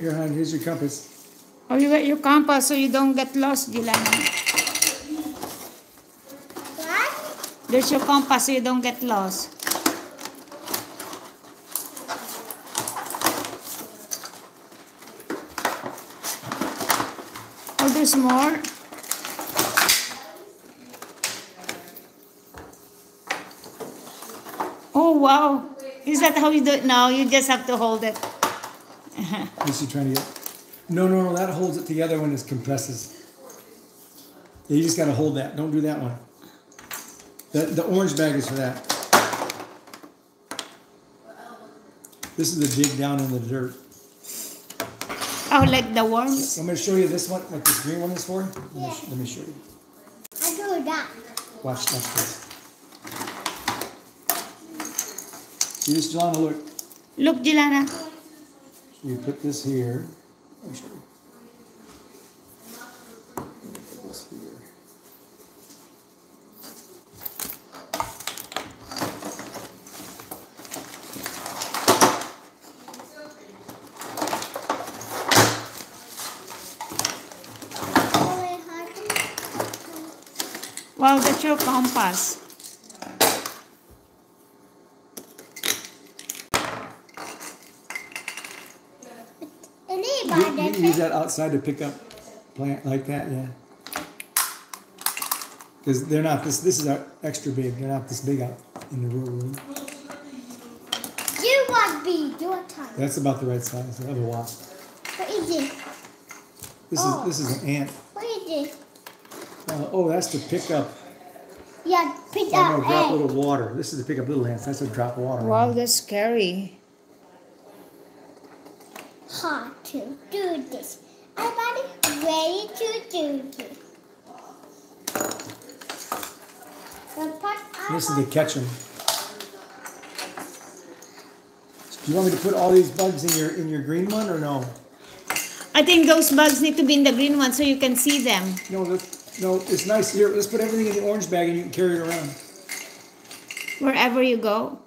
Your hand, here's your compass. Oh, you get your compass so you don't get lost, Jilana. What? There's your compass so you don't get lost. Oh, there's more. Oh, wow. Is that how you do it? No, you just have to hold it. Is he trying to get... No, that holds it. The other one is compresses. Yeah, you just got to hold that. Don't do that one. The orange bag is for that. This is the dig down in the dirt. Oh, like the worms? I'm going to show you this one, like this green one is for. Let me show you. I do that. Watch this. Here's Jilana, look. Look, Jilana. You put this here. Let me show you. Put this here. Wow, that's your compass. You can use that outside to pick up plant like that, yeah. Because they're not this is extra big. They're not this big out in the real room. You want big, your time. That's about the right size. Another wasp. What is it? This is an ant. What is it? Oh, that's to pick up. Yeah, pick up. No, drop a little water. This is to pick up little ants. That's to drop water. Wow, that's scary. Hard to do this. Everybody ready to do this. This is to catch them. Do you want me to put all these bugs in your green one or no? I think those bugs need to be in the green one so you can see them. No, it's nice here. Let's put everything in the orange bag and you can carry it around. Wherever you go.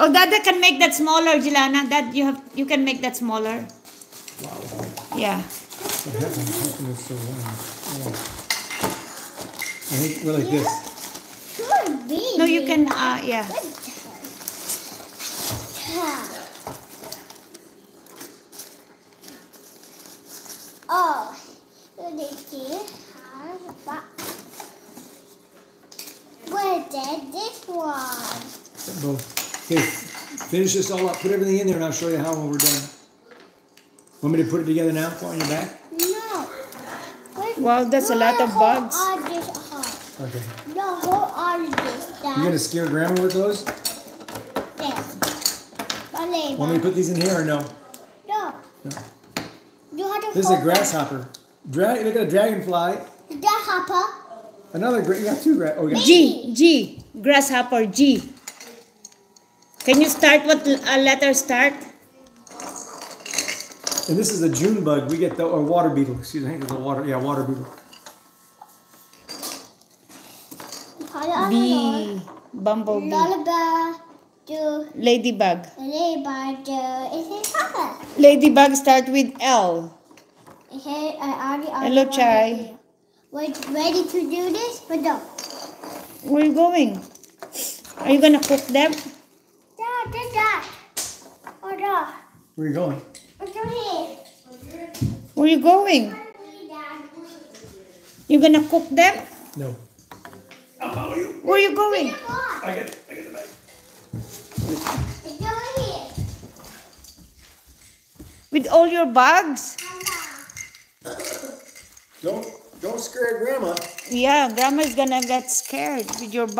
Oh, Dada can make that smaller, Jilana. That you can make that smaller. Wow. Yeah. I think we're like this. No, you can. Yeah. Oh, where did this one? Okay, finish this all up. Put everything in there and I'll show you how when we're done. Want me to put it together now? Put it on your back? No. Wow, that's a lot of bugs. Okay. No, hold on this. You're going to scare Grandma with those? Yes. Want me to put these in here or no? No. You have to this is a grasshopper. Look at a dragonfly. Grasshopper. You got two grasshoppers. Oh, G. Grasshopper G. Can you start what letter start? And this is the June bug. We get the water beetle. Excuse me, I think it's a water. Yeah, water beetle. Bee, bumblebee, ladybug. Ladybug start with L. Hello, Chai. We're ready to do this, but no. Where are you going? Are you gonna cook them? Where are you going? Where are you going? You gonna cook them? No. Where are you going? I got the bag. It's over here. With all your bugs? Don't scare Grandma. Yeah, Grandma's gonna get scared with your bugs.